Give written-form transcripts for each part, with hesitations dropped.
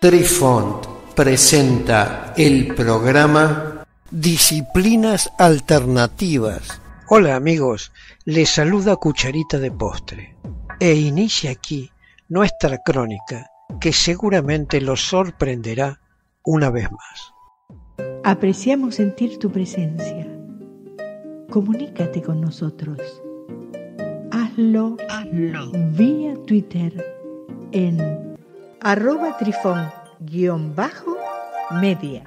Trifont presenta el programa Disciplinas Alternativas. Hola amigos, les saluda Cucharita de Postre e inicia aquí nuestra crónica que seguramente los sorprenderá una vez más. Apreciamos sentir tu presencia. Comunícate con nosotros. Hazlo vía Twitter en @trifont_media.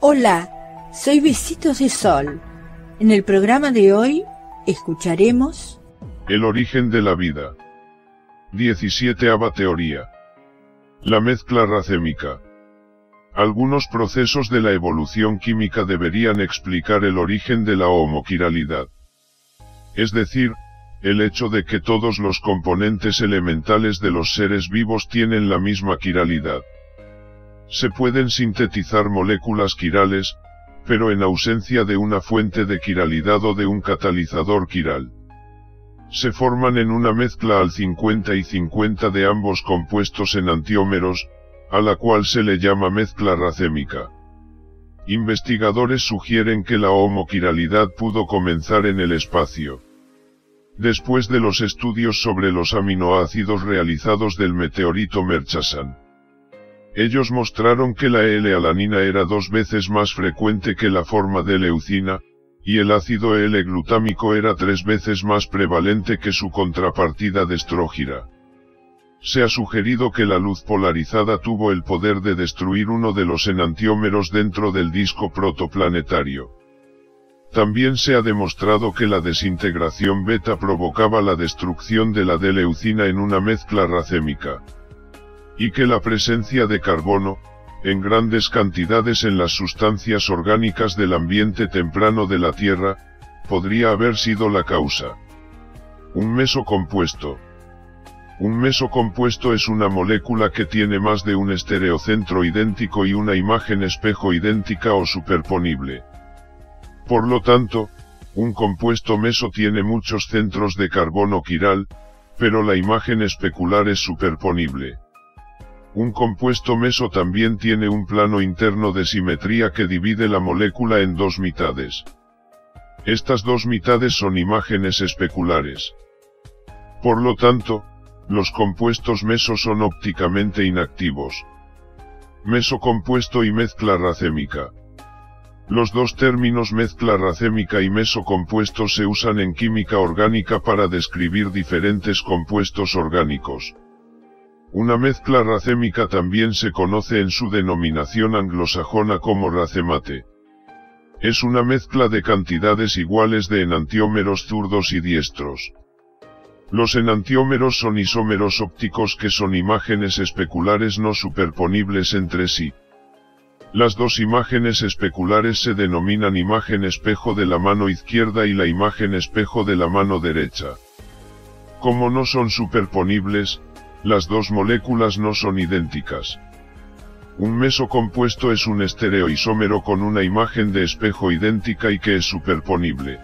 Hola, soy Besitos de Sol. En el programa de hoy escucharemos El origen de la vida, 17ª teoría, la mezcla racémica. Algunos procesos de la evolución química deberían explicar el origen de la homoquiralidad, es decir, el hecho de que todos los componentes elementales de los seres vivos tienen la misma quiralidad. Se pueden sintetizar moléculas quirales, pero en ausencia de una fuente de quiralidad o de un catalizador quiral. Se forman en una mezcla al 50 y 50 de ambos compuestos en enantiómeros, a la cual se le llama mezcla racémica. Investigadores sugieren que la homoquiralidad pudo comenzar en el espacio. Después de los estudios sobre los aminoácidos realizados del meteorito Murchison, ellos mostraron que la L-alanina era 2 veces más frecuente que la forma de leucina, y el ácido L-glutámico era 3 veces más prevalente que su contrapartida dextrógira. Se ha sugerido que la luz polarizada tuvo el poder de destruir uno de los enantiómeros dentro del disco protoplanetario. También se ha demostrado que la desintegración beta provocaba la destrucción de la D-leucina en una mezcla racémica, y que la presencia de carbono, en grandes cantidades en las sustancias orgánicas del ambiente temprano de la Tierra, podría haber sido la causa. Un mesocompuesto. Un mesocompuesto es una molécula que tiene más de un estereocentro idéntico y una imagen espejo idéntica o superponible. Por lo tanto, un compuesto meso tiene muchos centros de carbono quiral, pero la imagen especular es superponible. Un compuesto meso también tiene un plano interno de simetría que divide la molécula en 2 mitades. Estas 2 mitades son imágenes especulares. Por lo tanto, los compuestos mesos son ópticamente inactivos. Mesocompuesto y mezcla racémica. Los dos términos mezcla racémica y mesocompuesto se usan en química orgánica para describir diferentes compuestos orgánicos. Una mezcla racémica también se conoce en su denominación anglosajona como racemate. Es una mezcla de cantidades iguales de enantiómeros zurdos y diestros. Los enantiómeros son isómeros ópticos que son imágenes especulares no superponibles entre sí. Las 2 imágenes especulares se denominan imagen espejo de la mano izquierda y la imagen espejo de la mano derecha. Como no son superponibles, las 2 moléculas no son idénticas. Un mesocompuesto es un estereoisómero con una imagen de espejo idéntica y que es superponible.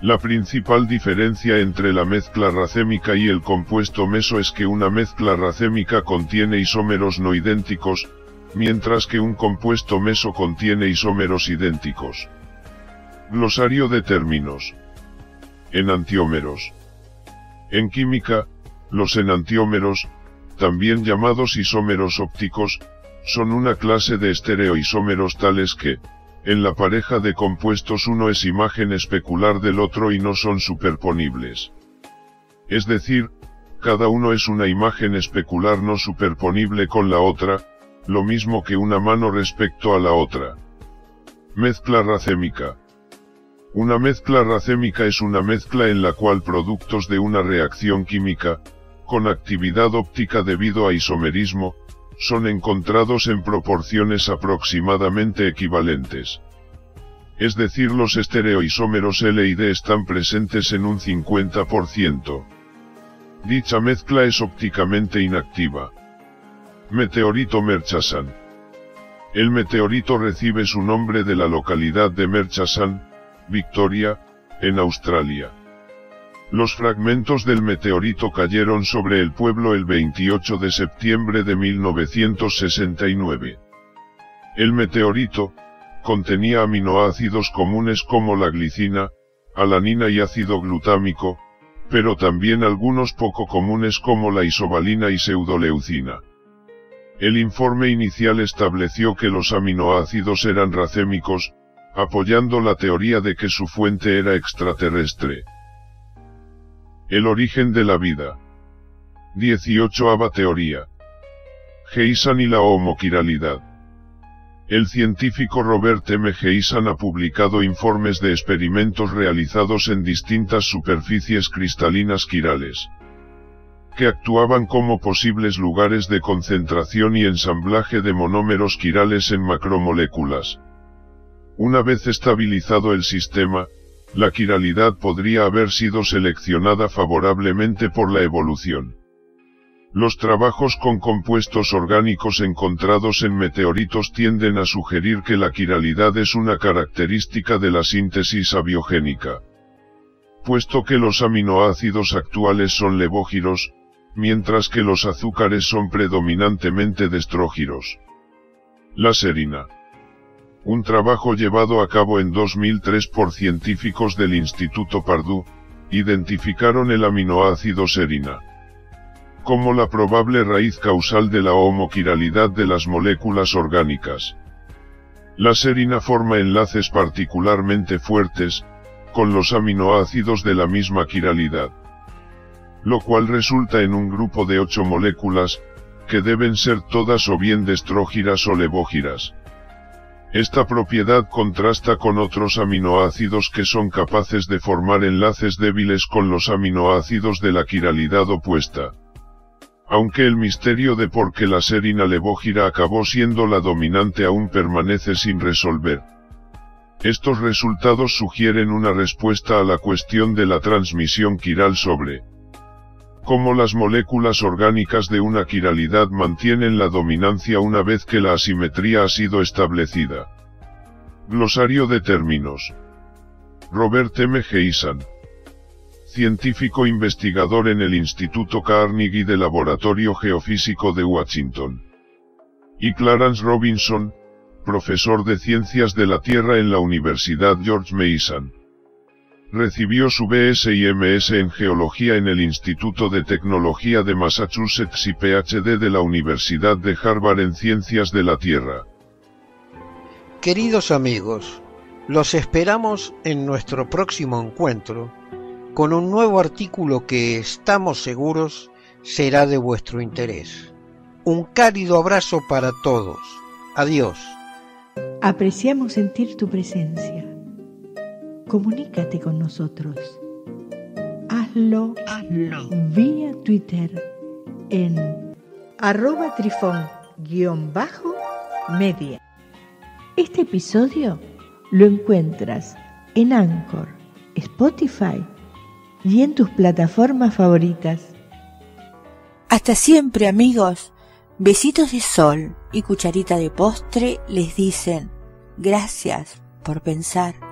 La principal diferencia entre la mezcla racémica y el compuesto meso es que una mezcla racémica contiene isómeros no idénticos, mientras que un compuesto meso contiene isómeros idénticos. Glosario de términos. Enantiómeros. En química, los enantiómeros, también llamados isómeros ópticos, son una clase de estereoisómeros tales que, en la pareja de compuestos uno es imagen especular del otro y no son superponibles. Es decir, cada uno es una imagen especular no superponible con la otra, lo mismo que una mano respecto a la otra. Mezcla racémica. Una mezcla racémica es una mezcla en la cual productos de una reacción química, con actividad óptica debido a isomerismo, son encontrados en proporciones aproximadamente equivalentes. Es decir, los estereoisómeros L y D están presentes en un 50%. Dicha mezcla es ópticamente inactiva. Meteorito Murchison. El meteorito recibe su nombre de la localidad de Murchison, Victoria, en Australia. Los fragmentos del meteorito cayeron sobre el pueblo el 28 de septiembre de 1969. El meteorito contenía aminoácidos comunes como la glicina, alanina y ácido glutámico, pero también algunos poco comunes como la isovalina y pseudoleucina. El informe inicial estableció que los aminoácidos eran racémicos, apoyando la teoría de que su fuente era extraterrestre. El origen de la vida. 18ª teoría. Geisan y la homoquiralidad. El científico Robert M. Geisan ha publicado informes de experimentos realizados en distintas superficies cristalinas quirales, que actuaban como posibles lugares de concentración y ensamblaje de monómeros quirales en macromoléculas. Una vez estabilizado el sistema, la quiralidad podría haber sido seleccionada favorablemente por la evolución. Los trabajos con compuestos orgánicos encontrados en meteoritos tienden a sugerir que la quiralidad es una característica de la síntesis abiogénica. Puesto que los aminoácidos actuales son levógiros, mientras que los azúcares son predominantemente dextrógiros. La serina. Un trabajo llevado a cabo en 2003 por científicos del Instituto Purdue, identificaron el aminoácido serina como la probable raíz causal de la homoquiralidad de las moléculas orgánicas. La serina forma enlaces particularmente fuertes con los aminoácidos de la misma quiralidad, lo cual resulta en un grupo de 8 moléculas, que deben ser todas o bien dextrógiras o levógiras. Esta propiedad contrasta con otros aminoácidos que son capaces de formar enlaces débiles con los aminoácidos de la quiralidad opuesta. Aunque el misterio de por qué la serina levógira acabó siendo la dominante aún permanece sin resolver. Estos resultados sugieren una respuesta a la cuestión de la transmisión quiral sobre cómo las moléculas orgánicas de una quiralidad mantienen la dominancia una vez que la asimetría ha sido establecida. Glosario de términos. Robert M. Geisan, científico investigador en el Instituto Carnegie del Laboratorio Geofísico de Washington, y Clarence Robinson, profesor de Ciencias de la Tierra en la Universidad George Mason. Recibió su B.Sc. y M.Sc. en Geología en el Instituto de Tecnología de Massachusetts y Ph.D. de la Universidad de Harvard en Ciencias de la Tierra. Queridos amigos, los esperamos en nuestro próximo encuentro con un nuevo artículo que estamos seguros será de vuestro interés. Un cálido abrazo para todos. Adiós. Apreciamos sentir tu presencia. Comunícate con nosotros. Hazlo vía Twitter en @trifont_media. Este episodio lo encuentras en Anchor, Spotify y en tus plataformas favoritas. Hasta siempre, amigos. Besitos de Sol y Cucharita de Postre les dicen gracias por pensar.